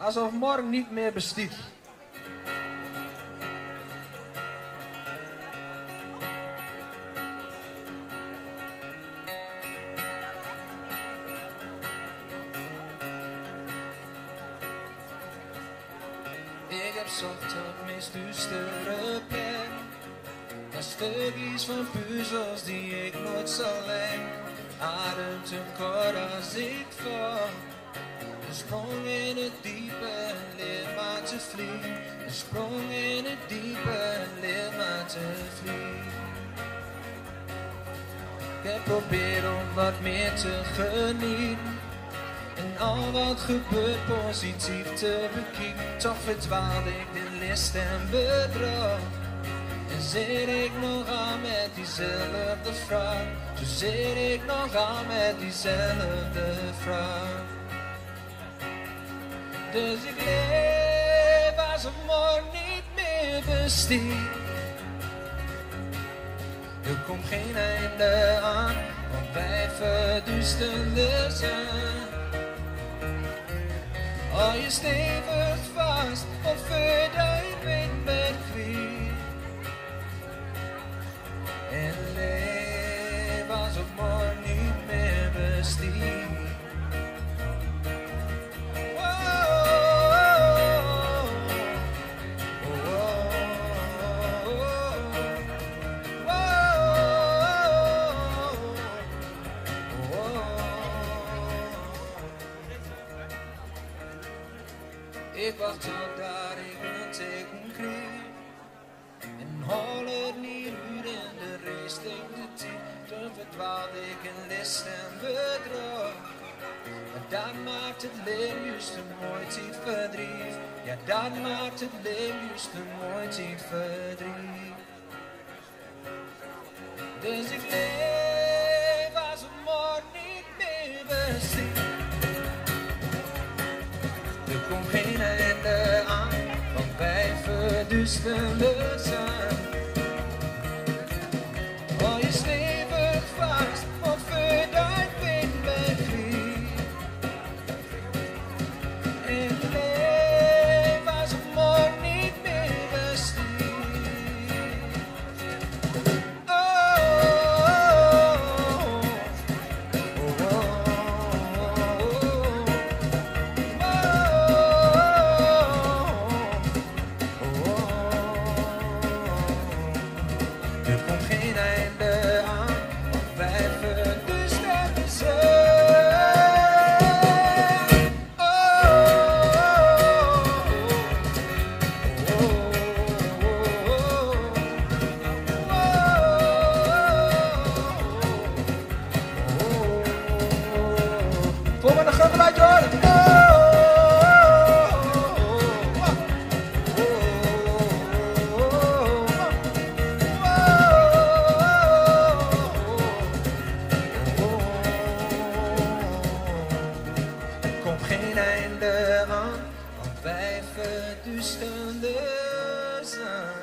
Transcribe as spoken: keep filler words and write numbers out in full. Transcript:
alsof morgen niet meer bestiet. Ik heb zocht op mijn duistere plek, naar stukjes van puzzels die ik nooit zal leggen. Adem te kort als ik val, een sprong in het diepe, leer maar te vliegen. Een sprong in het diepe, leer maar te vliegen. Ik probeer om wat meer te genieten, en al wat gebeurt positief te bekijken. Toch verdwaald ik in list en bedrog, en zit ik nog aan met diezelfde vraag. Zo zit ik nog aan met diezelfde vraag. Dus ik leef als een morgen niet meer bestiet. Er komt geen einde aan, want wij verduisteren de zon. Al je stevig vast, of verdwijnt met kwiet. En leef alsof morgen niet meer bestiet. Ik wacht op dat ik een teken kreeg, en hol het niet uit in de race tegen de tien. Toen verdwaalde ik in list en bedrog, en dat maakt het leven juist een mooi tijd verdriet. Ja, dat maakt het leven juist een mooi tijd verdriet. Dus ik leef als een morgen niet meer bestiet. Geen einde aan, want wij verduisteren de zon. Hou je stevig vast, want verdwijnt met kwiet. En leef als een morgen niet meer bestiet. Oh, oh, oh, oh, oh, oh. Einde aan, want wij verduisteren de zon.